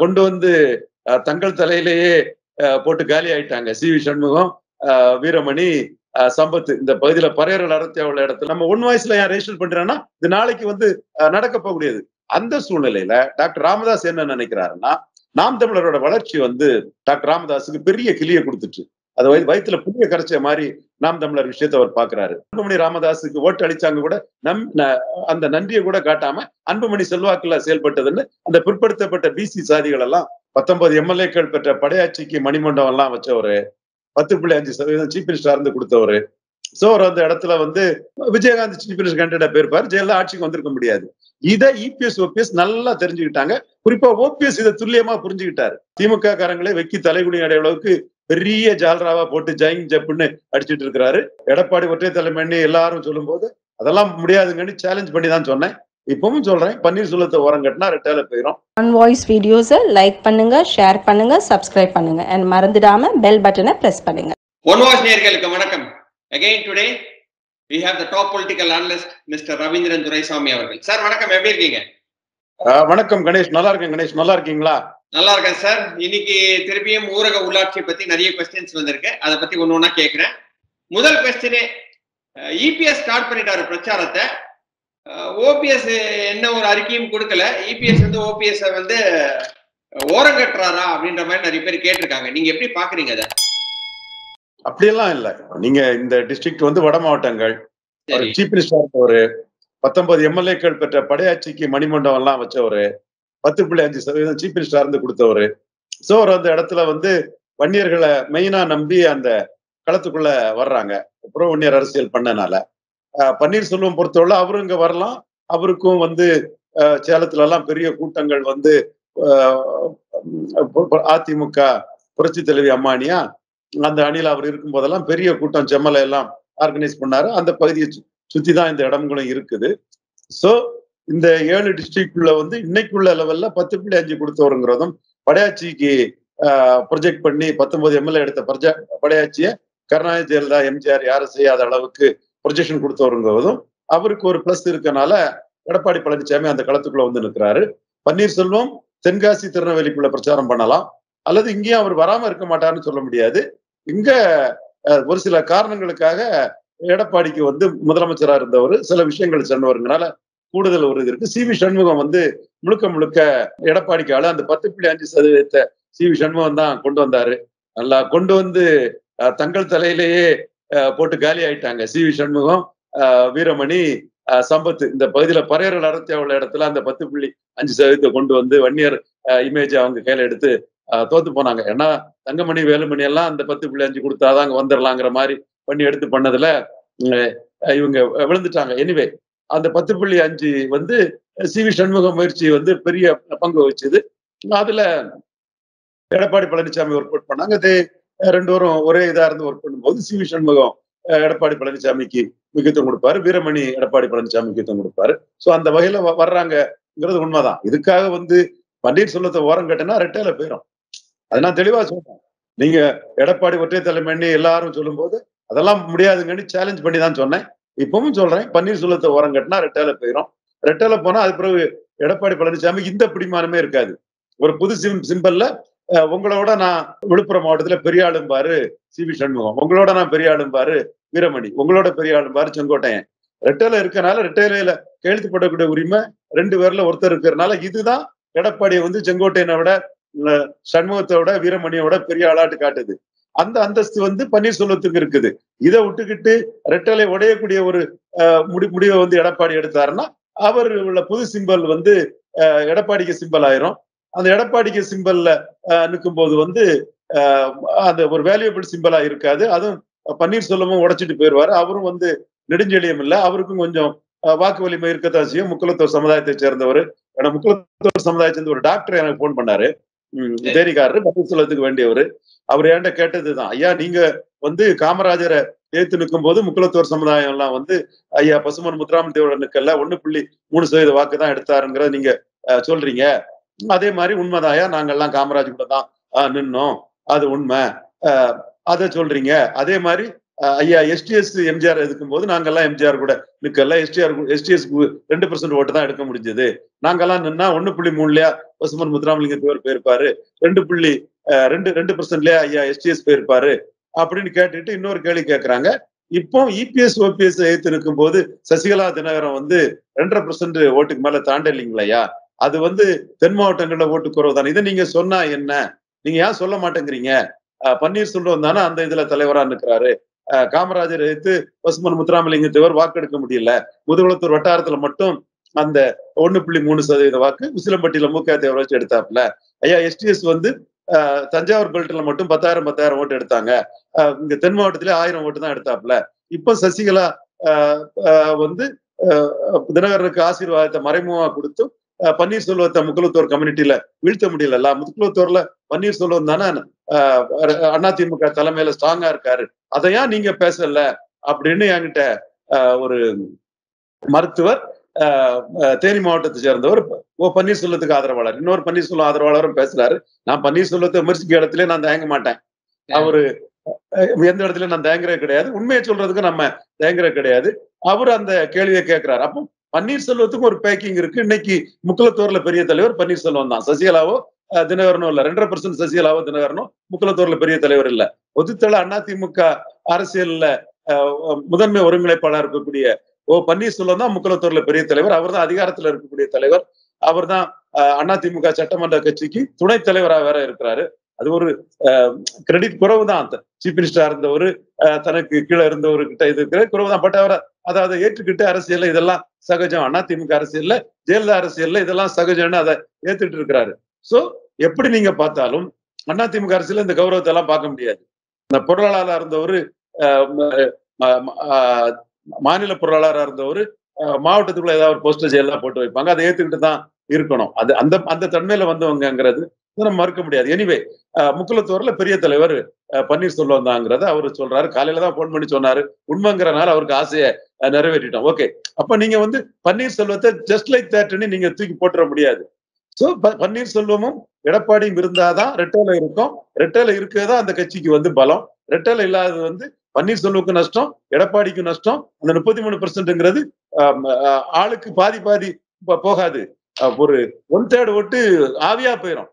கொண்டு வந்து தங்கள் தலையிலேயே போட்டு காலி ஆயிட்டாங்க. சி வி சண்முகம், வீரமணி, சம்பத் இந்த பகுதியில பறையர்கள் நடத்திய உள்ள இடத்துல நம்ம ஒன் வாய்ஸ்ல யார் ரெஜிஸ்டர் பண்றேன்னா இது நாளைக்கு வந்து நடக்க போகக்கூடியது. அந்த சூழ்நிலையில டாக்டர் ராமதாஸ் என்ன நினைக்கிறாருன்னா, நாம் தமிழரோட வளர்ச்சி வந்து டாக்டர் ராமதாஸுக்கு பெரிய கிளியை கொடுத்துட்டு அது வயிற்றுல புதிய கரைச்ச மாதிரி நாம் தமிழர் விஷயத்தை அவர் பாக்குறாரு. அன்புமணி ராமதாஸுக்கு ஓட்டு அளிச்சாங்க கூட அந்த நன்றியை கூட காட்டாம அன்புமணி செல்வாக்குல செயல்பட்டதுன்னு அந்த பிற்படுத்தப்பட்ட பிசி சாதிகள் எல்லாம் 19 MLA-க்கள் பெற்ற படையாட்சிக்கு மணிமண்டபம் எல்லாம் வச்சவரு, 10.5% சீஃப் மினிஸ்டரா இருந்து கொடுத்தவரு. சோ அவர் அந்த இடத்துல வந்து விஜயகாந்த் சீஃப் மினிஸ்டர் கேண்டிடேட்டா போயிருப்பாரு, ஜெயலலிதா ஆட்சிக்கு வந்திருக்க முடியாது. இதை இபிஎஸ் ஓபிஎஸ் நல்லா தெரிஞ்சுக்கிட்டாங்க. குறிப்பா ஓபிஎஸ் இதை துல்லியமா புரிஞ்சுக்கிட்டாரு. திமுக காரங்களே வெக்கி தலைகுனி அடைய அளவுக்கு பெரிய ஜால்ராவா போட்டு ஜெயிங் ஜப்புன்னு அடிச்சுட்டு இருக்கிறாரு. எடப்பாடி ஒற்றை தலைமைன்னு எல்லாரும் சொல்லும் போது அதெல்லாம் முடியாதுங்கன்னு சேலஞ்ச் பண்ணி தான் சொன்னேன், இப்பவும் சொல்றேன். பன்னீர்செல்வத்தை ஓரம் கட்டினா ரெட்டால போயிடும். ஒன் வாய்ஸ் வீடியோஸை லைக் பண்ணுங்க, ஷேர் பண்ணுங்க, சப்ஸ்கிரைப் பண்ணுங்க, அண்ட் மறந்துடாம பெல் பட்டனை பிரஸ் பண்ணுங்க. ஒன் வாய்ஸ் நேயர்களுக்கு வணக்கம். Again today we have the top political analyst Mr. Raveendran Duraisamy அவர்கள். சார் வணக்கம், எப்படி இருக்கீங்க? வணக்கம் கணேஷ், நல்லா இருக்கேன். கணேஷ் நல்லா இருக்கீங்களா? நல்லா இருக்கேன் சார். இன்னைக்கு திருப்பியும் ஊரக உள்ளாட்சி பத்தி நிறைய क्वेश्चंस வந்திருக்கு, அத பத்தி ஒவ்வொண்ணா கேக்குறேன். முதல் क्वेश्चन, EPS ஸ்டார்ட் பண்ணிட்டாரு பிரச்சாரத்தை. ஓபிஎஸ் என்ன ஒரு அறிக்கையும் கொடுக்கல. EPS வந்து OPS வந்து ஓரங்கட்டறாரா அப்படின்ற மாதிரி நிறைய பேர் கேட்டிருக்காங்க. நீங்க எப்படி பாக்குறீங்க அத? அப்படியெல்லாம் இல்ல. நீங்க இந்த டிஸ்ட்ரிக்ட் வந்து வட மாவட்டங்கள், சீஃப் மினிஸ்டர் ஒரு 19 MLA-க்கள் பெற்ற படையாட்சிக்கு மணிமண்டபம் எல்லாம் வச்சவரு, 10.5% சீஃப் மினிஸ்டரா இருந்து கொடுத்தவரு. சோ அவர் அந்த இடத்துல வந்து வன்னியர்களை மெயினா நம்பி அந்த களத்துக்குள்ள வர்றாங்க. அப்புறம் வன்னியர் அரசியல் பண்ணனால பன்னீர்செல்வம் பொறுத்தவரை அவரும் இங்க வரலாம். அவருக்கும் வந்து சேலத்துல எல்லாம் பெரிய கூட்டங்கள் வந்து அதிமுக புரட்சி தலைவி அம்மானியா அந்த அணியில் அவர் இருக்கும் போதெல்லாம் பெரிய கூட்டம் செம்மலை எல்லாம் ஆர்கனைஸ் பண்ணாரு. அந்த பகுதியை சுத்தி தான் இந்த இடங்களும் இருக்குது. சோ இந்த 7 டிஸ்ட்ரிக்ட்ல வந்து இன்னைக்குள்ள லெவல்ல 10.5 கொடுத்தவருங்கிறதும் படையாட்சிக்கு ப்ரொஜெக்ட் பண்ணி 19 MLA எடுத்த படையாட்சியை கருணாநிதி, ஜெயலலிதா, எம்ஜிஆர் யாரும் செய்யாத அளவுக்கு ப்ரொஜெக்ஷன் கொடுத்தவருங்கிறதும் அவருக்கு ஒரு பிளஸ் இருக்கனால எடப்பாடி பழனிசாமி அந்த களத்துக்குள்ள வந்து நிற்கிறாரு. பன்னீர்செல்வம் தென்காசி, திருநெல்வேலிக்குள்ள பிரச்சாரம் பண்ணலாம், அல்லது இங்கேயும் அவர் வராம இருக்க மாட்டாருன்னு சொல்ல முடியாது. இங்க ஒரு சில காரணங்களுக்காக எடப்பாடிக்கு வந்து முதலமைச்சரா இருந்தவர் சில விஷயங்கள் சொன்னவருங்கனால கூடுதல் ஒரு இது இருக்கு. சி வி சண்முகம் வந்து முழுக்க முழுக்க எடப்பாடிக்கு ஆளு. அந்த 10.5% சி வி சண்முகம் தான் கொண்டு வந்தாரு. நல்லா கொண்டு வந்து தங்கள் தலையிலேயே போட்டு காலி ஆயிட்டாங்க. சி வி சண்முகம், வீரமணி, சம்பத் இந்த பகுதியில பறையர் நடத்திய உள்ள இடத்துல அந்த 10.5% கொண்டு வந்து வன்னியர் இமேஜ் அவங்க கையில எடுத்து தோத்து போனாங்க. ஏன்னா தங்கமணி, வேலுமணி எல்லாம் அந்த 10.5 கொடுத்தாதான் அங்க வந்துடலாங்கிற மாதிரி பண்ணி எடுத்து பண்ணதுல இவங்க விழுந்துட்டாங்க. எனிவே அந்த 10.5 வந்து சி வி சண்முக முயற்சி வந்து பெரிய பங்கு வச்சுது. அதுல எடப்பாடி பழனிசாமி ஒர்க் அவுட் பண்ணாங்க. அது ரெண்டு பேரும் ஒரே இதா இருந்து ஒர்க் பண்ணும்போது சி வி சண்முகம் எடப்பாடி பழனிசாமிக்கு முக்கியத்துவம் கொடுப்பாரு, வீரமணி எடப்பாடி பழனிசாமி முக்கியத்துவம் கொடுப்பாரு. சோ அந்த வகையில வர்றாங்கிறது உண்மைதான். இதுக்காக வந்து பன்னீர்செல்வத்தை ஓரம் கட்டினா ரெட்டையில போயிடும். அதெல்லாம் தெளிவா சொல்றேன். நீங்க எடப்பாடி ஒற்றை தலைமைன்னு எல்லாரும் சொல்லும் போது அதெல்லாம் முடியாதுங்கன்னு சேலஞ்ச் பண்ணி தான் சொன்னேன், இப்பவும் சொல்றேன். பன்னீர்செல்வத்தை ஓரம் கட்டினா ரெட்டையில போயிடும். ரெட்டையில போனா அது பிறகு எடப்பாடி பழனிசாமிக்கு இந்த பிடிமானமே இருக்காது. ஒரு புது சிம்பல்ல உங்களோட நான் விழுப்புரம் மாவட்டத்துல பெரிய ஆளும்பாரு சி வி சண்முகம், உங்களோட நான் பெரிய ஆளும்பாரு வீரமணி, உங்களோட பெரிய ஆளும்பாரு செங்கோட்டையன். ரெட்டையில இருக்கனால ரெட்டையில கையெழுத்து போடக்கூடிய உரிமை 2 பேர்ல ஒருத்தர் இருக்கிறதுனால இதுதான் எடப்பாடியை வந்து செங்கோட்டையனை விட, சண்முகத்தை விட, வீரமணியோட பெரிய ஆளாட்டு காட்டுது. அந்த அந்தஸ்து வந்து பன்னீர்செல்வத்துக்கு இருக்குது. இதை விட்டுக்கிட்டு ரெட்டலை உடையக்கூடிய ஒரு முடிவை வந்து எடப்பாடி எடுத்தாருன்னா அவர் உள்ள புது சிம்பல் வந்து எடப்பாடிக்கு சிம்பல் ஆயிரும். அந்த எடப்பாடிக்கு சிம்பல்ல நிற்கும் போது வந்து அந்த ஒரு வேல்யூபிள் சிம்பலா இருக்காது. அதுவும் பன்னீர்செல்வமும் உடைச்சிட்டு போயிடுவாரு. அவரும் வந்து நெடுஞ்செழியம் இல்லை, அவருக்கும் கொஞ்சம் வாக்கு வலிமை இருக்கத்தான் செய்யும். முக்குலத்தோர் சமுதாயத்தை சேர்ந்தவர். ஏன்னா முக்குலத்தோர் சமுதாயத்தை சேர்ந்த ஒரு டாக்டர் எனக்கு போன் பண்ணாரு, தேரிக்காரரு, பன்னீர்செல்வத்துக்கு வேண்டியவர். அவர் ஏண்ட கேட்டதுதான், ஐயா நீங்க வந்து காமராஜரை ஏத்து நிற்கும் போது முக்குலத்தோர் சமுதாயம் எல்லாம் வந்து ஐயா பசுமன் முத்துராமன் தேவோட நிற்கல, 1.3% வாக்கு தான் எடுத்தாருங்கிறத நீங்க சொல்றீங்க. அதே மாதிரி உண்மைதாயா, நாங்கெல்லாம் காமராஜ் கூட தான் நின்னோம், அது உண்மை, அதை சொல்றீங்க. அதே மாதிரி ஐயா எஸ்டிஎஸ் எம்ஜிஆர் இருக்கும்போது நாங்கெல்லாம் எம்ஜிஆர் கூட மிக்கெல்லாம் எஸ்டிஎஸ் 2% ஓட்டு தான் எடுக்க முடிஞ்சது. நாங்கெல்லாம் நின்னா 1.3 பசுமன் முத்துராமலிங்க தேவர் போயிருப்பாரு, 2.2% ஐயா எஸ்டிஎஸ் போயிருப்பாரு அப்படின்னு கேட்டுட்டு இன்னொரு கேள்வி கேட்கறாங்க. இப்போ இபிஎஸ் ஓபிஎஸ் எதிர்த்து இருக்கும் போது சசிகலா தினகரன் 2.5% ஓட்டுக்கு மேல தாண்ட இல்லைங்களா? அது தென் மாவட்டங்கள்ல ஓட்டு குறவு தானே. இதை நீங்க சொன்னா என்ன, நீங்க ஏன் சொல்ல மாட்டேங்கிறீங்க? பன்னீர்செல்வம் தானே அந்த இதுல தலைவரா இருக்கிறாரு, காமராஜர் எதிர்த்து பசுமன் முத்துராமலிங்க தேவர் வாக்கெடுக்க முடியல, முதுகுளத்தூர் வட்டாரத்துல மட்டும் அந்த 1.3% வாக்கு உசிலம்பட்டியில மூக்கா தேவரை வச்சு எடுத்தாப்புல, ஐயா எஸ்டிஎஸ் தஞ்சாவூர் பெல்ட்ல மட்டும் 10,000 ஓட்டு எடுத்தாங்க, இங்க தென் மாவட்டத்திலே 1000 ஓட்டு தான் எடுத்தாப்புல. இப்ப சசிகலா தினகரனுக்கு ஆசீர்வாதத்தை மறைமுகமா கொடுத்து பன்னீர்செல்வத்தை முக்குளத்தூர் கம்யூனிட்டியில வீழ்த்த முடியல. முக்குளத்தூர்ல பன்னீர்செல்வம் தானே அதிமுக தலைமையில ஸ்ட்ராங்கா இருக்காரு, அதையா நீங்க பேசல அப்படின்னு என்கிட்ட ஒரு மருத்துவர் தேனி மாவட்டத்தை சேர்ந்தவர் பன்னீர்செல்வத்துக்கு ஆதரவாளர், இன்னொரு பன்னீர்செல்வம் ஆதரவாளரும் பேசுறாரு. நான் பன்னீர்செல்வத்தை விமர்சிக்க இடத்துல நான் தயங்க மாட்டேன், அவரு எந்த இடத்துல நான் தயங்குறது கிடையாது, உண்மையை சொல்றதுக்கு நம்ம தயங்குறது கிடையாது. அவரு அந்த கேள்வியை கேட்கிறாரு. அப்போ பன்னீர்செல்வத்துக்கும் ஒரு பேக்கிங் இருக்கு. இன்னைக்கு முக்குளத்தூர்ல பெரிய தலைவர் பன்னீர்செல்வம் தான், சசிகலாவோ தினகரனும் இல்ல. 2% சசிகலாவோ தினகரனோ முக்குளத்தூர்ல பெரிய தலைவர் இல்ல. பொதுத்தள அதிமுக அரசியல்ல முதன்மை ஒருங்கிணைப்பாளர் இருக்கக்கூடிய பன்னீர்செல்வம் தான் முக்குளத்தூர்ல பெரிய தலைவர், அவர் தான் அதிகாரத்துல இருக்கக்கூடிய தலைவர், அவர் தான் அதிமுக சட்டமன்ற கட்சிக்கு துணைத் தலைவராக வேற இருக்கிறாரு. அது ஒரு கிரெடிட் குறவு தான். சீஃப் மினிஸ்டரா இருந்தவர் தனக்கு கீழே இருந்தவரு கிட்ட இது இருக்கிற குறவு தான். பட் அவரை அதை ஏற்றுக்கிட்டு அரசியல்ல இதெல்லாம் சகஜம், அதிமுக அரசியல்ல ஜெயலலிதா அரசியல்ல இதெல்லாம் சகஜம்னு அதை ஏத்துட்டு இருக்கிறாரு. சோ எப்படி நீங்க பார்த்தாலும் அதிமுக அரசியல இந்த கௌரவத்தை எல்லாம் பார்க்க முடியாது. இந்த பொருளாளராக இருந்தவரு, மாநில பொருளாளராக இருந்தவரு மாவட்டத்துக்குள்ள ஏதாவது ஒரு போஸ்டர் ஜெயலலிதா போட்டு வைப்பாங்க, அதை ஏத்துக்கிட்டு தான் இருக்கணும். அது அந்த அந்த தன்மையில வந்தவங்கிறது நம்ம மறுக்க முடியாது. எனிவே முக்குளத்தூர்ல பெரிய தலைவர் பன்னீர்செல்வம் தாங்கிறத அவரு சொல்றாரு. காலையில தான் போன் பண்ணி சொன்னாரு, உண்மைங்கிறனால அவருக்கு ஆசையை நிறைவேற்றிட்டோம். ஓகே, அப்ப நீங்க பன்னீர்செல்வத்தை ஜஸ்ட் லைக் தேட்டர்னு நீங்க தூக்கி போட்டுற முடியாது. சோ பன்னீர்செல்வமும் எடப்பாடியும் இருந்தாதான் ரெட்டையில இருக்கும், ரெட்டையில இருக்கிறதா அந்த கட்சிக்கு பலம், ரெட்டையில இல்லாதது பன்னீர்செல்வமுக்கு நஷ்டம், எடப்பாடிக்கும் நஷ்டம். அந்த 33%ங்கிறது ஆளுக்கு பாதி பாதி போகாது, ஒரு 1/3 ஓட்டு ஆவியா போயிடும்,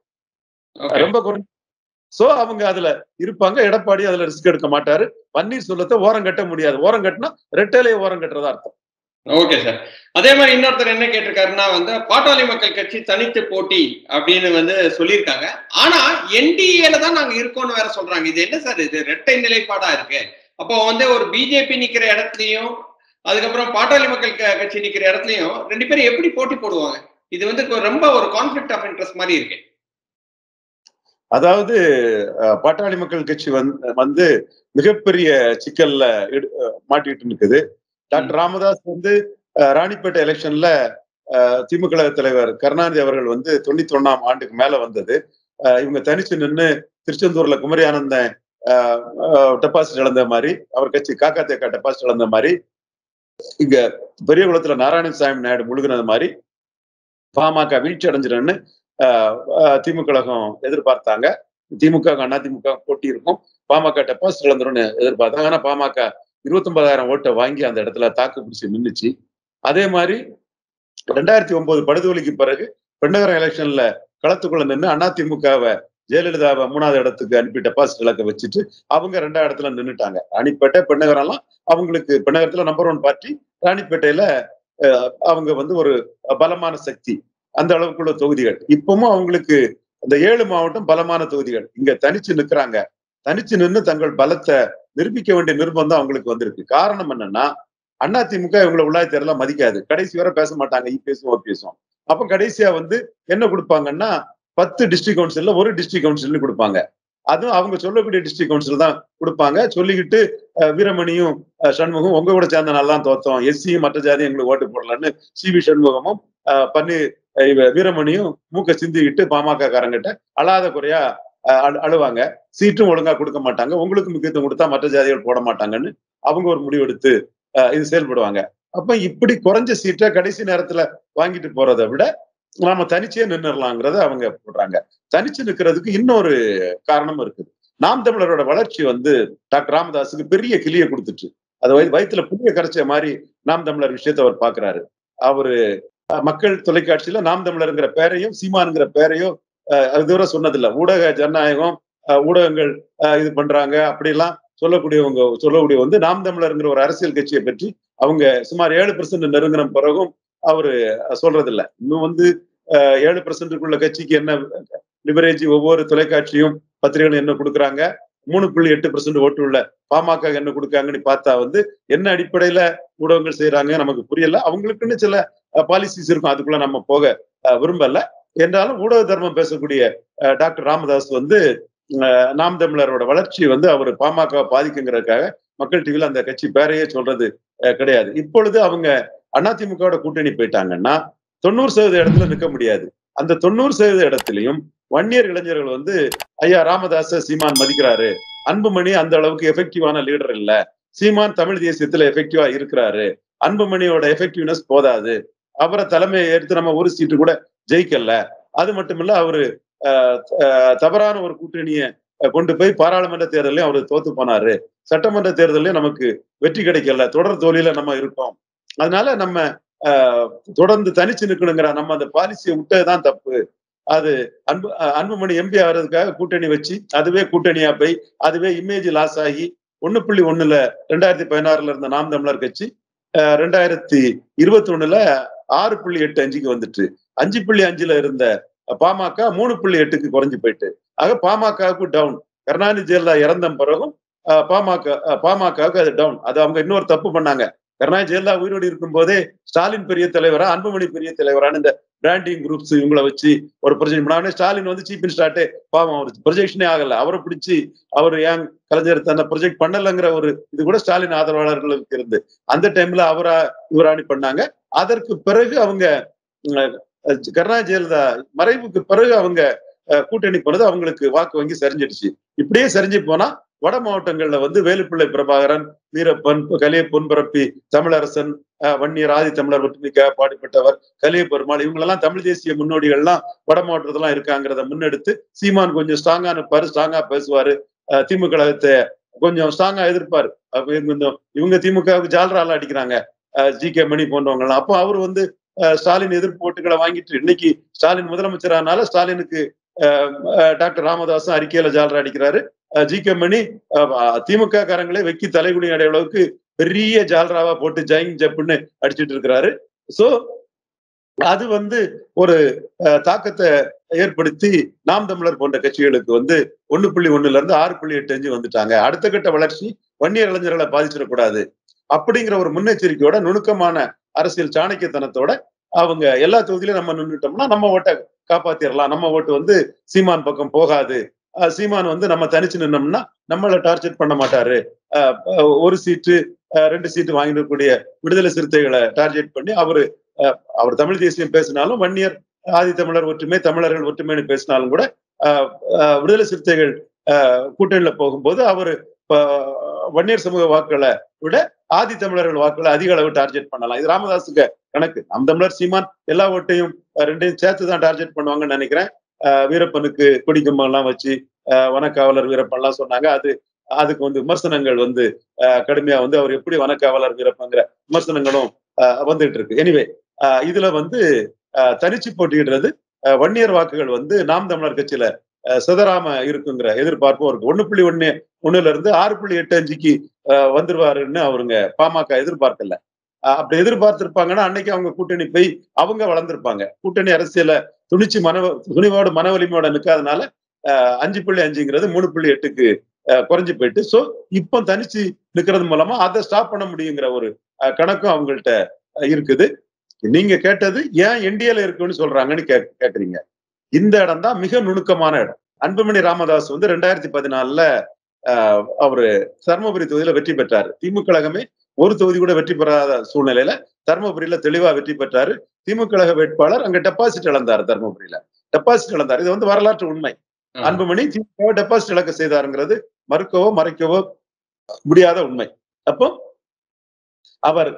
ரொம்ப குறைஞ்சு. சோ அவங்க அதுல இருப்பாங்க. எடப்பாடி அதுல ரிஸ்க் எடுக்க மாட்டாரு, பன்னீர்செல்வத்தை ஓரம் கட்ட முடியாது. ஓரம் கட்டினா ரெட்டையிலே ஓரம் கட்டுறதா அர்த்தம். ஓகே சார், அதே மாதிரி இன்னொருத்தர் என்ன கேட்டிருக்காருன்னா பாட்டாளி மக்கள் கட்சி தனித்து போட்டி அப்படின்னு சொல்லியிருக்காங்க, ஆனா என்டிஏல தான் நாங்க இருக்கோம்னு வேற சொல்றாங்க. இது என்ன சார், இது ரெட்டை நிலைப்பாடா இருக்கு? அப்போ ஒரு பிஜேபி நிக்கிற இடத்துலயும் அதுக்கப்புறம் பாட்டாளி மக்கள் கட்சி நிக்கிற இடத்துலயும் ரெண்டு பேரும் எப்படி போட்டி போடுவாங்க? இது ரொம்ப ஒரு கான்ஃபிளிக்ட் ஆஃப் இன்ட்ரெஸ்ட் மாதிரி இருக்கு. அதாவது பாட்டாளி மக்கள் கட்சி மிகப்பெரிய சிக்கல்ல மாட்டிட்டு இருக்குது. டாக்டர் ராமதாஸ் ராணிப்பேட்டை எலெக்ஷன்ல திமுக தலைவர் கருணாநிதி அவர்கள் 91ஆம் ஆண்டுக்கு மேல இவங்க தனிச்சு நின்று திருச்செந்தூர்ல குமரி ஆனந்தன் டெபாசிட் இழந்த மாதிரி, அவர் கட்சி காக்காத்தேக்கா டெபாசிட் இழந்த மாதிரி, இங்க பெரிய குளத்துல நாராயணசாமி நாயுடு முழுகினது மாதிரி பாமக வீழ்ச்சி அடைஞ்சிடன்னு திமுக எதிர்பார்த்தாங்க. திமுக அதிமுக போட்டி இருக்கும், பாமக டெபாசிட் இழந்துரும்னு எதிர்பார்த்தாங்க. ஆனா பாமக 29,000 ஓட்டை வாங்கி அந்த இடத்துல தாக்கு பிடிச்சி நின்றுச்சு. அதே மாதிரி 2009 படுதொலிக்கு பிறகு பெண்டகரம் எலெக்ஷன்ல களத்துக்குள்ள நின்று அதிமுகவை ஜெயலலிதாவை 3வது இடத்துக்கு அனுப்பி டெபாசிட் இலக்க வச்சுட்டு அவங்க 2வது இடத்துல நின்றுட்டாங்க. ராணிப்பேட்டை பெண்டகரம்லாம் அவங்களுக்கு, பெண்டகரத்துல நம்பர் 1 பார்ட்டி, ராணிப்பேட்டையில அவங்க ஒரு பலமான சக்தி, அந்த அளவுக்குள்ள தொகுதிகள். இப்பவும் அவங்களுக்கு அந்த 7 மாவட்டம் பலமான தொகுதிகள். இங்க தனிச்சு நிற்கிறாங்க, தனிச்சு நின்று தங்கள் பலத்தை நிரூபிக்க வேண்டிய நிர்பந்தம் அவங்களுக்கு வந்திருக்கு. காரணம் என்னன்னா அதிமுக இவங்களை உள்ளாய் தேர்தல மதிக்காது, கடைசி வரை பேச மாட்டாங்க இபிஎஸும் ஓபிஎஸும். அப்ப கடைசியா என்ன கொடுப்பாங்கன்னா 10 டிஸ்ட்ரிக்ட் கவுன்சில்ல ஒரு டிஸ்ட்ரிக்ட் கவுன்சில் கொடுப்பாங்க, அதுவும் அவங்க சொல்லக்கூடிய டிஸ்ட்ரிக்ட் கவுன்சில் தான் கொடுப்பாங்க. சொல்லிக்கிட்டு வீரமணியும் சண்முகம் உங்க கூட சேர்ந்த நாள் தான் தோத்தோம், எஸ்சியும் மற்ற ஜாதியும் எங்களுக்கு ஓட்டு போடலான்னு சிபி சண்முகமும் வீரமணியும் மூக்க சிந்திக்கிட்டு பாமக காரங்கிட்ட அழாத குறையா அழுவாங்க. சீட்டும் ஒழுங்கா கொடுக்க மாட்டாங்க, உங்களுக்கு முக்கியத்துவம் கொடுத்தா மற்ற ஜாதிகள் போட மாட்டாங்கன்னு அவங்க ஒரு முடிவெடுத்து இது செயல்படுவாங்க. அப்ப இப்படி குறைஞ்ச சீட்டை கடைசி நேரத்துல வாங்கிட்டு போறதை விட நாம தனிச்சே நின்னுடலாங்கிறத அவங்க போடுறாங்க. தனிச்சு நிற்கிறதுக்கு இன்னொரு காரணம் இருக்குது. நாம் தமிழரோட வளர்ச்சி வந்து டாக்டர் ராமதாஸுக்கு பெரிய கிளியை கொடுத்துட்டு அது வயிற்றுல புளிய கரைச்ச மாதிரி நாம் தமிழர் விஷயத்தை அவர் பாக்குறாரு. அவரு மக்கள் தொலைக்காட்சியில நாம் தமிழருங்கிற பேரையும் சீமானுங்கிற பேரையோ அது தவிர சொன்னதில்லை. ஊடக ஜனநாயகம் ஊடகங்கள் இது பண்றாங்க அப்படிலாம் சொல்லக்கூடிய வந்து நாம் தமிழருங்கிற ஒரு அரசியல் கட்சியை பற்றி அவங்க சுமார் 7% நெருங்கின பிறகும் அவரு சொல்றதில்லை. இன்னும் வந்து 7%க்குள்ள கட்சிக்கு என்ன லிபரேஜ் ஒவ்வொரு தொலைக்காட்சியும் பத்திரிகைகளும் என்ன கொடுக்குறாங்க, 3.8% ஓட்டு உள்ள பாமக என்ன கொடுக்காங்கன்னு பார்த்தா வந்து என்ன அடிப்படையில ஊடகங்கள் செய்யறாங்க நமக்கு புரியல. அவங்களுக்குன்னு சில பாலிசிஸ் இருக்கும், அதுக்குள்ள நம்ம போக விரும்பல. என்றாலும் ஊடக தர்மம் பேசக்கூடிய டாக்டர் ராமதாஸ் வந்து நாம் தமிழரோட வளர்ச்சி வந்து அவர் பாமக பாதிக்குங்கிறதுக்காக மக்கள் டிவியில அந்த கட்சி பேரையே சொல்றது கிடையாது. இப்பொழுது அவங்க அதிமுகவோட கூட்டணி போயிட்டாங்கன்னா 90% இடத்துல நிற்க முடியாது. அந்த 90% இடத்துலையும் வன்னியர் இளைஞர்கள் வந்து ஐயா ராமதாஸ சீமான் மதிக்கிறாரு, அன்புமணி அந்த அளவுக்கு எஃபெக்டிவான லீடர் இல்ல, சீமான் தமிழ் தேசியத்துல எஃபெக்டிவா இருக்கிறாரு, அன்புமணியோட எஃபெக்டிவ்னஸ் போதாது, அவரை தலைமையை எடுத்து நம்ம ஒரு சீட்டு கூட ஜெயிக்கல, அது மட்டுமில்ல அவரு தவறான ஒரு கூட்டணியை கொண்டு போய் பாராளுமன்ற தேர்தலையும் அவரு தோத்து போனாரு, சட்டமன்ற தேர்தலையும் நமக்கு வெற்றி கிடைக்கல, தொடர் தோல்வியில நம்ம இருக்கோம், அதனால நம்ம தொடர்ந்து தனிச்சு நிற்கணுங்கிற நம்ம அந்த பாலிசியை விட்டதுதான் தப்பு. அது அன்புமணி எம்பி ஆகிறதுக்காக கூட்டணி வச்சு அதுவே கூட்டணியா போய் அதுவே இமேஜ் லாஸ் ஆகி 1.1 2016 இருந்த நாம் தமிழர் கட்சி 2021 6.85 வந்துட்டு, 5.5 இருந்த பாமக 3.8 குறைஞ்சு போயிட்டு, ஆக பாமகவுக்கு டவுன். கருணாநிதி ஜெயலலிதா இறந்த பிறகும் பாமகவுக்கு அது டவுன். அது அவங்க இன்னொரு தப்பு பண்ணாங்க. கருணாநிதி ஜெயலலிதா உயிரோடு இருக்கும் போதே ஸ்டாலின் பெரிய தலைவரா அன்புமணி பெரிய தலைவரான இந்த பிராண்டிங் குரூப்ஸ் இவங்களை வச்சு ஒரு ப்ரொஜெக்ட் பண்ணாங்க. ஸ்டாலின் வந்து சீஃப் மினிஸ்டர் பாவம் அவர் ப்ரொஜெக்ஷனே ஆகல, அவரை பிடிச்சி அவர் ஏன் கலைஞர் தன்னை ப்ரொஜெக்ட் பண்ணலங்கிற ஒரு இது கூட ஸ்டாலின் ஆதரவாளர்களுக்கு இருந்து அந்த டைம்ல அவரா இவராணி பண்ணாங்க. அதற்கு பிறகு அவங்க கருணாநிதி ஜெயலலிதா மறைவுக்கு பிறகு அவங்க கூட்டணி போனது அவங்களுக்கு வாக்கு வங்கி சரிஞ்சிடுச்சு. இப்படியே சரிஞ்சு போனா வட மாவட்டங்கள்ல வந்து வேலுப்பிள்ளை பிரபாகரன், வீரப்பன், கலிய பொன்பரப்பி, தமிழரசன், வன்னியர் ஆதி தமிழர் ஒற்றுமைக்காக பாடுபட்டவர் கலிய பெருமாள், இவங்களெல்லாம் தமிழ் தேசிய முன்னோடிகள்லாம் வட மாவட்டத்திலாம் இருக்காங்கிறத முன்னெடுத்து சீமான் கொஞ்சம் ஸ்ட்ராங்கா இருப்பாரு, ஸ்ட்ராங்கா பேசுவாரு, திமுக கழகத்தை கொஞ்சம் ஸ்ட்ராங்கா எதிர்ப்பாரு. கொஞ்சம் இவங்க திமுகவுக்கு ஜால்ரால அடிக்கிறாங்க ஜி கே மணி போன்றவங்கலாம். அப்போ அவர் வந்து ஸ்டாலின் எதிர்ப்பு ஓட்டுகளை வாங்கிட்டு இன்னைக்கு ஸ்டாலின் முதலமைச்சரானால ஸ்டாலினுக்கு டாக்டர் ராமதாஸும் அறிக்கையில ஜால்ரா அடிக்கிறாரு. ஜி கே மணி திமுக காரங்களே வெக்கி தலைகுனி அடைய அளவுக்கு பெரிய ஜால்ராவா போட்டு ஜெயின் ஜப்புன்னு அடிச்சுட்டு இருக்கிறாரு. சோ அது வந்து ஒரு தாக்கத்தை ஏற்படுத்தி நாம் தமிழர் போன்ற கட்சிகளுக்கு வந்து 1.1 6.85 வந்துட்டாங்க. அடுத்த கட்ட வளர்ச்சி வன்னியர் இளைஞர்களை பாதிச்சிடக்கூடாது அப்படிங்கிற ஒரு முன்னெச்சரிக்கையோட நுணுக்கமான அரசியல் சாணக்கியத்தனத்தோட அவங்க எல்லா தொகுதியிலும் நம்ம நின்றுட்டோம்னா நம்ம ஓட்டை காப்பாத்திரலாம், நம்ம ஓட்டு வந்து சீமான் பக்கம் போகாது, சீமான் வந்து நம்ம தனிச்சு நின்னோம்னா நம்மள டார்ச்சர் பண்ண மாட்டாரு, ஒரு சீட்டு 2 சீட்டு வாங்கிடக்கூடிய விடுதலை சிறுத்தைகளை டார்கெட் பண்ணி அவர் தமிழ் தேசியம் பேசினாலும் வன்னியர் ஆதி தமிழர் ஒற்றுமை தமிழர்கள் ஒற்றுமைன்னு பேசினாலும் கூட விடுதலை சிறுத்தைகள் கூட்டணியில போகும்போது அவரு வன்னியர் சமூக வாக்களை விட ஆதி தமிழர்கள் வாக்களை அதிக அளவு டார்கெட் பண்ணலாம். இது ராமதாஸுக்கு கணக்கு. நம் தமிழர் சீமான் எல்லா ஓட்டையும் 2யும் சேர்த்து தான் டார்கெட் பண்ணுவாங்கன்னு நினைக்கிறேன். வீரப்பனுக்கு கொடிக்கம்பெல்லாம் வச்சு வனக்காவலர் வீரப்பன்லாம் சொன்னாங்க. அதுக்கு வந்து விமர்சனங்கள் வந்து கடுமையா வந்து அவர் எப்படி வனக்காவலர் வீரப்பங்கிற விமர்சனங்களும் வந்துட்டு இருக்கு. எனிவே இதுல வந்து தனிச்சு போட்டியிடுறது வன்னியர் வாக்குகள் வந்து நாம் தமிழர் கட்சியில சிதறாம இருக்குங்கிற எதிர்பார்ப்பும் இருக்கு. 1.1 6.85 வந்துருவாருன்னு அவருங்க பாமக எதிர்பார்க்கல. அப்படி எதிர்பார்த்திருப்பாங்கன்னா அன்னைக்கு அவங்க கூட்டணி போய் அவங்க வளர்ந்துருப்பாங்க. கூட்டணி அரசியல துணிச்சு துணிவோடு மனவலிமையோட நிற்காதனால 5.5 3.8 குறைஞ்சு போயிட்டு, சோ இப்போ தனிச்சு நிற்கிறது மூலமா அதை ஸ்டாப் பண்ண முடியுங்கிற ஒரு கணக்கும் அவங்கள்ட்ட இருக்குது. நீங்க கேட்டது ஏன் என்டிஏல இருக்குன்னு சொல்றாங்கன்னு கேக்குறீங்க. இந்த இடம் தான் மிக நுணுக்கமான இடம். அன்புமணி ராமதாஸ் வந்து 2014 அவரு தர்மபுரி தொகுதியில வெற்றி பெற்றாரு. திமுக கழகமே ஒரு தொகுதி கூட வெற்றி பெறாத சூழ்நிலையில தர்மபுரியில தெளிவா வெற்றி பெற்றாரு. திமுக கழக வேட்பாளர் அங்க டெபாசிட் இழந்தாரு, தர்மபுரியில டெபாசிட் இழந்தாரு. இது வந்து வரலாற்று உண்மை. அன்புமணி திமுக டெபாசிட் இழக்க செய்தாருங்கிறது மறுக்கவோ மறைக்கவோ முடியாத உண்மை. அப்போ அவர்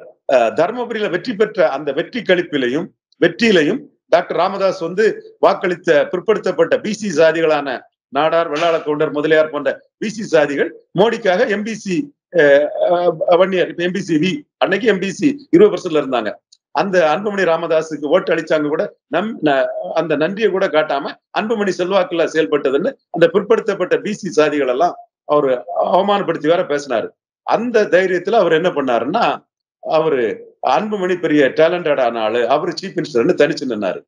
தர்மபுரியில வெற்றி பெற்ற அந்த வெற்றி கழிப்பிலையும் வெற்றியிலையும் டாக்டர் ராமதாஸ் வந்து வாக்களித்த பிற்படுத்தப்பட்ட பிசி சாதிகளான Nadar, Valada Kounder, Modelar Ponda, BC Sadigal, Modikaga, MBC, 1 year, MBCV, and MBC, European and the Anbumani Ramadoss, what Talichanga, and the Nandia Guda Gatama, Anbumani Selvakla sale better than the Purpata BC Sadigalala or Oman Pertivara Pesnar. And the Dairitla or Enapanarna, our Anbumani period, talented and our chief instrument, Tanichin and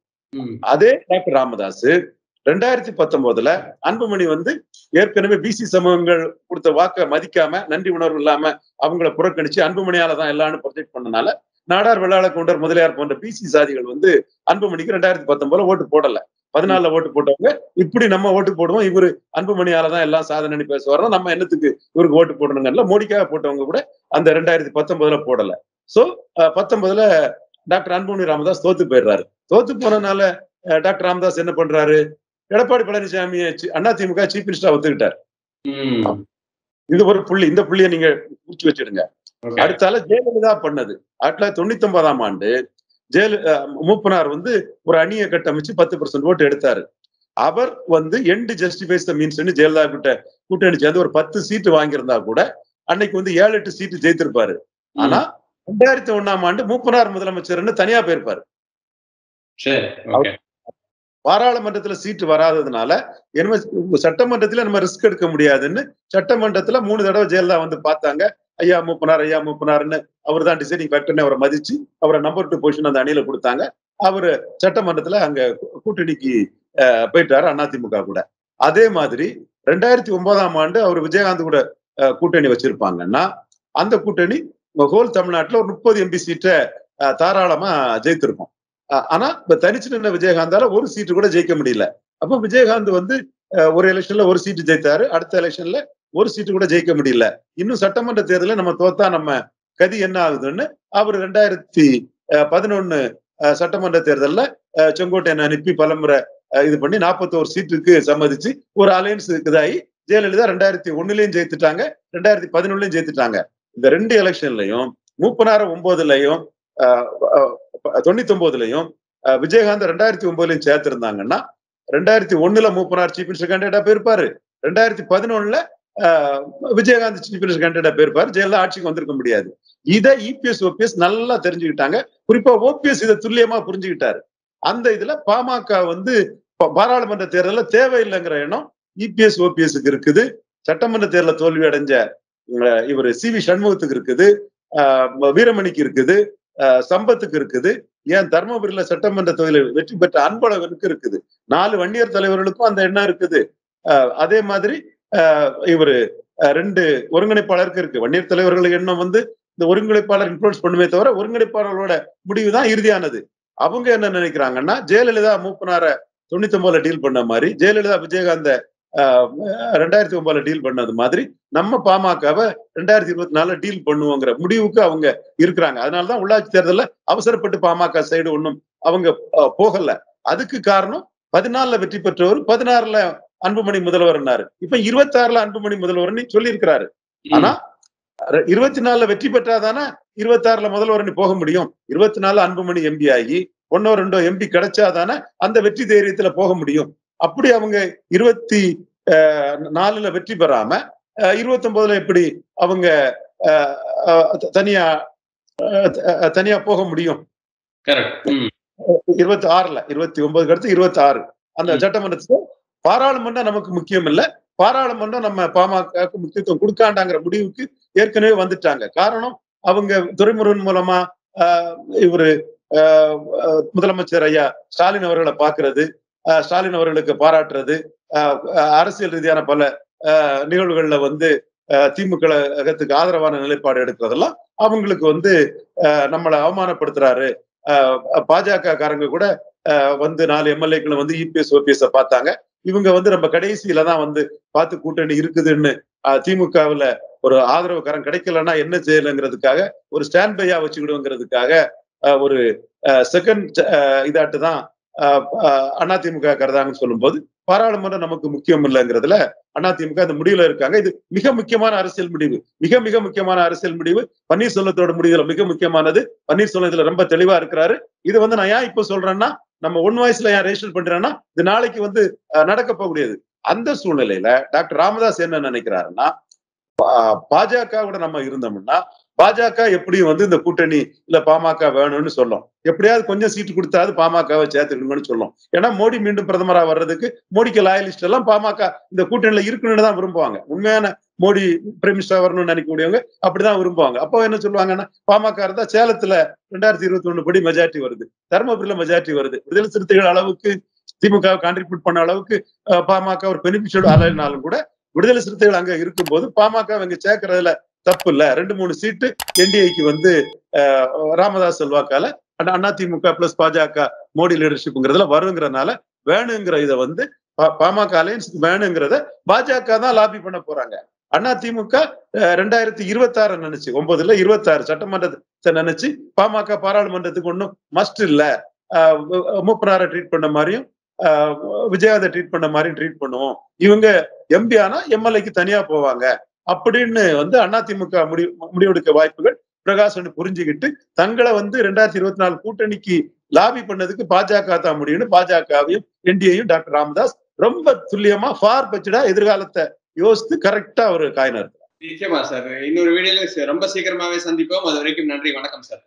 Are they Dr. Ramadass? Rendarthi Patamodala, Anbumani Vandi, Yerkanabe BC Samangal, Purtavaka, Madikama, Nandimunar Lama, Amgala Purkanichi, Anbumaniala, I learned Project Panala, Nadar Valada Kundar Modelar Ponda, BC Sadigal Vandi, Anbumani Rendarthi Patamala, what to Potala, Padanala, what to Potaway, you put in Nama, what to Potum, you were Anbumaniala, La Southern and Pesora, Nama, anything you were going to Potanala, Modica Potonga, and the Rendarthi Patamala Potala. So Patamala, Dr. Anbumani Ramadoss, Thothupera, Thothupana, Dr. Ramadass, and Pondrare. Edappadi Padanisammy chief minister of the This is புள்ளி இந்த புள்ளியை நீங்க பூச்சி வச்சிடுங்க. அடுத்தால ஜெயலலிதா பண்ணது. 1999ஆம் ஆண்டு ஜெயல மூப்பனார் வந்து ஒரு அணியை கட்டமிச்சு 10% ஓட்டு எடுத்தாரு. அவர் வந்து end justifies the means ன்னு ஜெயலலிதா கிட்ட கூட்டணி சேர்ந்து ஒரு 10 சீட் வாங்கி இருந்தா கூட அன்னைக்கு வந்து 7-8 சீட் ஜெயித்திருப்பாரு. ஆனா 2001ஆம் ஆண்டு மூப்பனார் முதலமைச்சர்னு தனியா பேர்ப்பாரு. சரி ஓகே. பாராளுமன்றத்துல சீட் வராததனால என்ன சட்டமன்றத்துல நம்ம ரிஸ்க் எடுக்க முடியாதுன்னு சட்டமன்றத்துல 3 தடவை ஜெயலலிதா வந்து பார்த்தாங்க ஐயா மூப்பனார்னு அவர்தான் டிசைடிங் ஃபேக்டர்னே அவரை மதிச்சு அவரை நம்பர் 2 பொசிஷன் அந்த அணியில கொடுத்தாங்க அவர் சட்டமன்றத்துல அங்க கூட்டணிக்கு போயிட்டாரு அதிமுக கூட அதே மாதிரி 2009ஆம் ஆண்டு அவர் விஜயகாந்த் கூட கூட்டணி வச்சிருப்பாங்கன்னா அந்த கூட்டணி ஹோல் தமிழ்நாட்டுல ஒரு 30 எம்பி சீட்டை தாராளமா ஜெயித்திருக்கும் Anna, but Tanichina Vijayanda, one seat to go to Jacob Dilla. Upon Vijayanda, one election, one seat to Jatar, at the election, one seat to go to Jacob Dilla. In Satamata Terlan, Kadi and Alden, our entire Padanon Satamanda Terla, Chongot and Anipi Palamra, either Pandinapath or seat to Samadici, or Alliance Kadai, Jail and Direct, one lane Jatanga, and Direct Padanulin Jatanga. The Rendi election Leon, Mupanara Umbo the Leon. 99லையும் Vijayakanth 2009ல சேர்த்து இருந்தாங்கன்னா 2001ல Moopanar chief minister கேண்டடா பேர்ப்பாரு 2011ல Vijayakanth chief minister கேண்டடா பேர்ப்பாரு ஜெயலலிதா ஆட்சிக்கு வந்திருக்க முடியாது இத EPS OPS நல்லா தெரிஞ்சுக்கிட்டாங்க குறிப்பா OPS இத துல்லியமா புரிஞ்சுக்கிட்டாரு அந்த இதுல பாமக வந்து பாராளுமன்ற தேர்தல்ல தேவை இல்லங்கற எண்ணம் EPS OPS க்கு இருக்குது சட்டமன்ற தேர்தல்ல தோல்வி அடைஞ்ச இவர் சிவி சண்முகத்துக்கு இருக்குது வீரமணிக்கு இருக்குது சம்பத்துக்கு இருக்குது ஏன் தர்மபுரியில சட்டமன்ற தொகுதியில் வெற்றி பெற்ற அன்பழகனுக்கு இருக்குது 4 வன்னியர் தலைவர்களுக்கும் அந்த எண்ணம் இருக்குது அதே மாதிரி இவர் 2 ஒருங்கிணைப்பாளருக்கு இருக்கு வன்னியர் தலைவர்களுக்கு எண்ணம் வந்து இந்த ஒருங்கிணைப்பாளர் இன்ஃப்ளூயன்ஸ் பண்ணுமே தவிர ஒருங்கிணைப்பாளரோட முடிவு தான் இறுதியானது அவங்க என்ன நினைக்கிறாங்கன்னா ஜெயலலிதா மூப்பனார 99ல டீல் பண்ண மாதிரி ஜெயலலிதா விஜயகாந்த் 2009ல டீல் பண்ணது மாதிரி நம்ம பாமகவை 2024ல டீல் பண்ணுவோம்ங்கற முடிவுக்கு அவங்க இருக்காங்க அதனால தான் உள்ளாட்சி தேர்தல்ல அவசரப்பட்டு பாமக சைடு ஒண்ணும் அவங்க போகல அதுக்கு காரணம் 14ல வெற்றி பெற்றவர் 16ல அன்புமணி முதல்வர்னாரு இப்ப 26ல அன்புமணி முதல்வர்னு சொல்லி இருக்காரு ஆனா 24ல வெற்றி பெற்றாதானே 26ல முதல்வர்னு போக முடியும் 24ல அன்புமணி எம்பி ஆகி 1-2 எம்பி கிடைச்சாதானே அந்த வெற்றி தைரியத்துல போக முடியும் அப்படி அவங்க 24ல வெற்றி பெறாம 29ல எப்படி அவங்க தனியா போக முடியும் கரெக்ட் 26ல 29க்கு அடுத்து 26 அந்த சட்டமன்றத்துல பாராளுமன்றம் நமக்கு முக்கியம் இல்ல பாராளுமன்றம் நம்ம பாமகக்கு முக்கியத்துவம் கொடுக்காண்டாங்கற முடிவுக்கு ஏற்கனவே வந்துட்டாங்க காரணம் அவங்க துரைமுருகன் மூலமா இவர் முதலமைச்சர் ஐயா ஸ்டாலின் அவர்களை பார்க்கிறது Stalin அவர்களுக்கு பாராட்டுறது அரசியல் ரீதியான பல நிகழ்வுகள்ல வந்து திமுகவுக்கு ஆதரவான நிலைப்பாடு எடுக்கிறதெல்லாம் அவங்களுக்கு வந்து நம்மளை அவமானப்படுத்துறாரு பாஜக காரங்க கூட வந்து 4 எம்எல்ஏக்களை வந்து EPS OPS பார்த்தாங்க இவங்க வந்து நம்ம கடைசியில தான் வந்து பாத்து கூட்டணி இருக்குதுன்னு திமுகவுல ஒரு ஆதரவு காரன் கிடைக்கலனா என்ன செய்யலங்கிறதுக்காக ஒரு ஸ்டாண்ட் பையா வச்சுக்கிடுங்கறதுக்காக ஒரு செகண்ட் இதாட்டு தான் அண்ணாதிமுக கரதான்னு சொல்லும்போது பாராளுமன்றம் நமக்கு முக்கியம் இல்லங்கிறதுல அண்ணாதிமுக அந்த முடிவுல இருக்காங்க இது மிக முக்கியமான அரசியல் முடிவு மிக மிக முக்கியமான அரசியல் முடிவு பன்னீர்செல்வத்தோட முடிவுல மிக முக்கியமானது பன்னீர்செல்வம் இதுல ரொம்ப தெளிவா இருக்காரு இது வந்து நான் ஏன் இப்ப சொல்றேன்னா நம்ம ஒன் வாய்ஸ்ல ஏன் ரேஷன் பண்றேன்னா இது நாளைக்கு வந்து நடக்க போகுது அந்த சூழலையில டாக்டர் ராமதாஸ் என்ன நினைக்கிறாருன்னா, பாஜகவோட நம்ம இருந்தோம்னா பாஜக எப்படியும் வந்து இந்த கூட்டணி இல்ல பாமக வேணும்னு சொல்லும், எப்படியாவது கொஞ்சம் சீட்டு கொடுத்தாவது பாமகவை சேர்த்துக்கணும்னு சொல்லும். ஏன்னா மோடி மீண்டும் பிரதமரா வர்றதுக்கு மோடிக்கு லாயலிஸ்ட் எல்லாம் பாமக இந்த கூட்டணியில இருக்கணும்னு தான் விரும்புவாங்க. உண்மையான மோடி பிரைம் மினிஸ்டர் வரணும்னு நினைக்கக்கூடியவங்க அப்படிதான் விரும்புவாங்க. அப்போ என்ன சொல்லுவாங்கன்னா, பாமக இருந்தா சேலத்துல 2021 படி மெஜாரிட்டி வருது, தருமபுரியில மெஜாரிட்டி வருது, விடுதலை சிறுத்தைகள் அளவுக்கு திமுக கான்ட்ரிபியூட் பண்ண அளவுக்கு பாமக ஒரு பெனிபிஷியல் ஆளாயினாலும் கூட விடுதலை சிறுத்தைகள் அங்க இருக்கும்போது பாமக இங்க சேர்க்கறதுல தப்பு இல்ல, 2-3 சீட்டு என்டிஏக்கு வந்து ராமதாஸ் செல்வாக்கால அதிமுக பிளஸ் பாஜக மோடி லீடர்ஷிப்ங்கிறதுல வருங்கிறதுனால வேணுங்கிற இதை வந்து பாமக அலையன்ஸுக்கு வேணுங்கிறத பாஜக தான் லாபி பண்ண போறாங்க. அதிமுக 2026 நினைச்சு 9ல 26 சட்டமன்றத்தை நினைச்சு பாமக பாராளுமன்றத்துக்கு ஒன்னும் மஸ்ட் இல்ல, மூப்பனாரை ட்ரீட் பண்ண மாதிரியும் விஜயாவை ட்ரீட் பண்ண மாதிரியும் ட்ரீட் பண்ணுவோம், இவங்க எம்பி ஆனா எம்எல்ஏக்கு தனியா போவாங்க அப்படின்னு வந்து அதிமுக முடிவெடுக்க வாய்ப்புகள் பிரகாசன் புரிஞ்சுக்கிட்டு தங்களை வந்து 2024 கூட்டணிக்கு லாபி பண்ணதுக்கு பாஜக தான் முடியும்னு பாஜகவையும் என்டிஏயும் டாக்டர் ராமதாஸ் ரொம்ப துல்லியமா ஃபார் பட்ஜெட்டா எதிர்காலத்தை யோசித்து கரெக்டா ஒரு காயினார். நிச்சயமா சார், இன்னொரு வீடியோல ரொம்ப சீக்கிரமாவே சந்திப்போம். அது வரைக்கும் நன்றி, வணக்கம் சார்.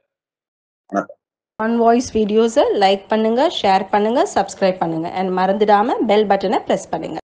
ஆன் வாய்ஸ் வீடியோஸை லைக் பண்ணுங்க, ஷேர் பண்ணுங்க, சப்ஸ்கிரைப் பண்ணுங்க, அண்ட் மறந்துடாம பெல் பட்டனை பிரஸ் பண்ணுங்க.